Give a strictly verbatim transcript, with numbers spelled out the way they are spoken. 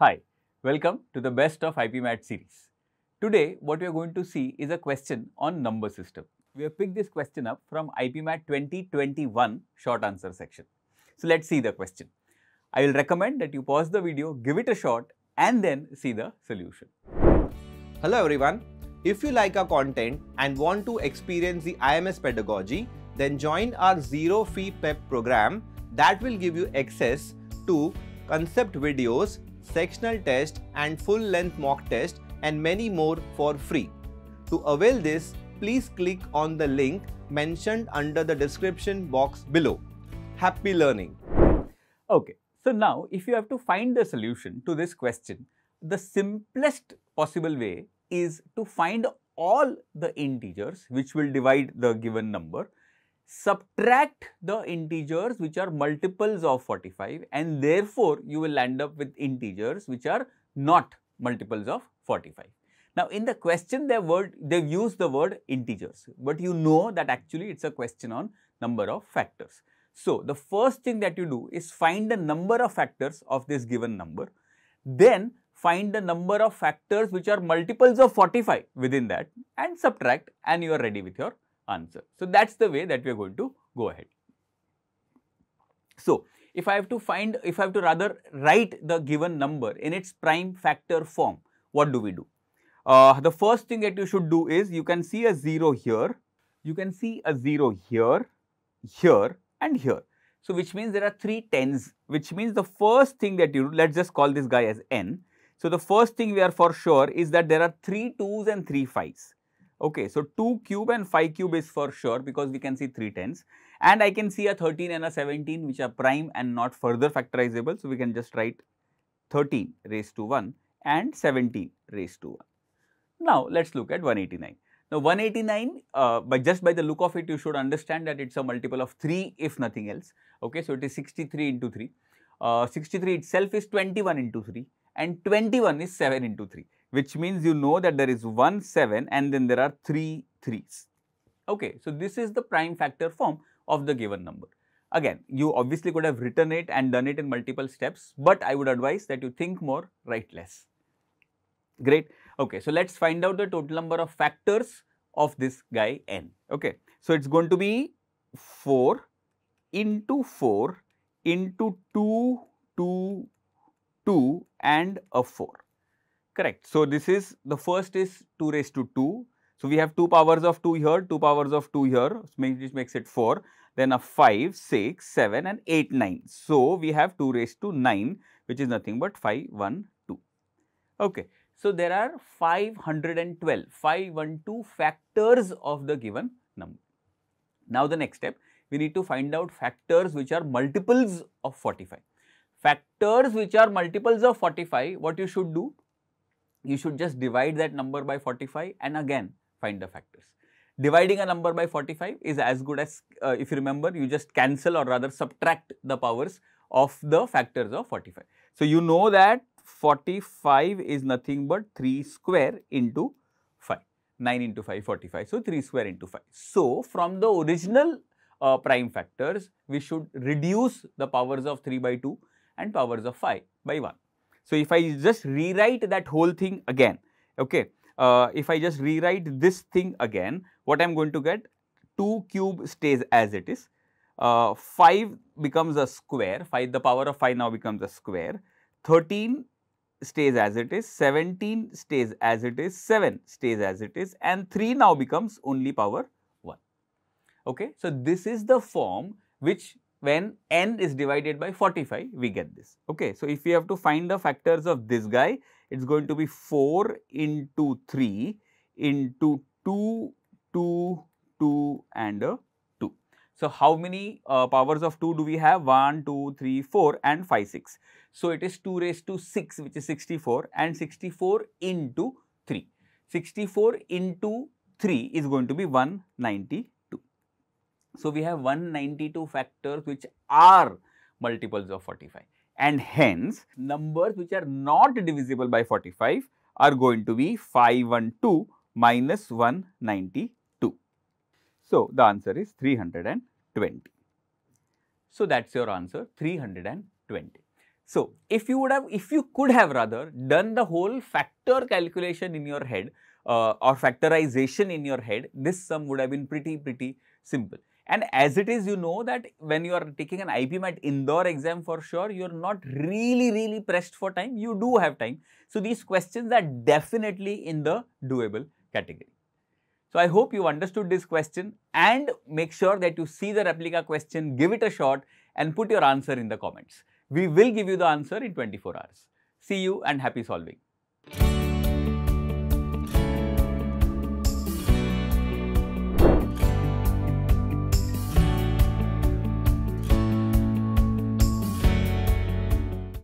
Hi, welcome to the best of I P MAT series. Today, what we are going to see is a question on number system. We have picked this question up from I P MAT twenty twenty-one short answer section. So let's see the question. I will recommend that you pause the video, give it a shot, and then see the solution. Hello everyone. If you like our content and want to experience the I M S pedagogy, then join our zero fee PEP program that will give you access to concept videos, sectional test and full-length mock test and many more for free. To avail this, please click on the link mentioned under the description box below. Happy learning! Okay, so now if you have to find the solution to this question, the simplest possible way is to find all the integers which will divide the given number, subtract the integers which are multiples of forty-five, and therefore you will end up with integers which are not multiples of forty-five. Now in the question they have used the word integers, but you know that actually it's a question on number of factors. So the first thing that you do is find the number of factors of this given number, then find the number of factors which are multiples of forty-five within that and subtract, and you are ready with your answer. So that's the way that we are going to go ahead. So if I have to find, if I have to rather write the given number in its prime factor form, what do we do? Uh, the first thing that you should do is you can see a zero here, you can see a zero here, here and here. So which means there are three tens, which means the first thing that you do, let's just call this guy as n. So the first thing we are for sure is that there are three twos and three fives. Okay, so two cube and five cube is for sure because we can see three tens, and I can see a thirteen and a seventeen which are prime and not further factorizable. So we can just write thirteen raised to one and seventeen raised to one. Now let's look at one eighty-nine. Now one eighty-nine, uh, by just by the look of it, you should understand that it's a multiple of three if nothing else. Okay, so it is sixty-three into three. Uh, sixty-three itself is twenty-one into three, and twenty-one is seven into three. Which means you know that there is one seven and then there are three threes. Okay, so this is the prime factor form of the given number. Again, you obviously could have written it and done it in multiple steps, but I would advise that you think more, write less. Great. Okay, so let's find out the total number of factors of this guy n. Okay, so it's going to be four into four into two, two, two and a four. Correct. So this is, the first is two raised to two. So we have two powers of two here, two powers of two here, which makes it four. Then a five, six, seven and eight, nine. So we have two raised to nine, which is nothing but five, one, two. Okay. So there are five hundred twelve, five hundred twelve factors of the given number. Now the next step, we need to find out factors which are multiples of forty-five. Factors which are multiples of forty-five, what you should do? You should just divide that number by forty-five and again find the factors. Dividing a number by forty-five is as good as, uh, if you remember, you just cancel or rather subtract the powers of the factors of forty-five. So you know that forty-five is nothing but three square into five, nine into five, forty-five, so three square into five. So from the original uh, prime factors, we should reduce the powers of three by two and powers of five by one. So if I just rewrite that whole thing again, okay, uh, if I just rewrite this thing again, what I am going to get, two cube stays as it is, uh, five becomes a square, five, the power of five now becomes a square, thirteen stays as it is, seventeen stays as it is, seven stays as it is, and three now becomes only power one. Okay, so this is the form which, when n is divided by forty-five, we get this. Okay, so if we have to find the factors of this guy, it's going to be four into three into two, two, two and a two. So how many uh, powers of two do we have? one, two, three, four and five, six. So it is two raised to six, which is sixty-four, and sixty-four into three. sixty-four into three is going to be one hundred ninety. So we have one hundred ninety-two factors which are multiples of forty-five, and hence numbers which are not divisible by forty-five are going to be five hundred twelve minus one hundred ninety-two. So the answer is three hundred twenty. So that's your answer, three hundred twenty. So if you would have, if you could have rather done the whole factor calculation in your head uh, or factorization in your head, this sum would have been pretty, pretty simple. And as it is, you know that when you are taking an I P MAT Indore exam, for sure, you are not really, really pressed for time. You do have time. So these questions are definitely in the doable category. So I hope you understood this question, and make sure that you see the replica question, give it a shot and put your answer in the comments. We will give you the answer in twenty-four hours. See you and happy solving.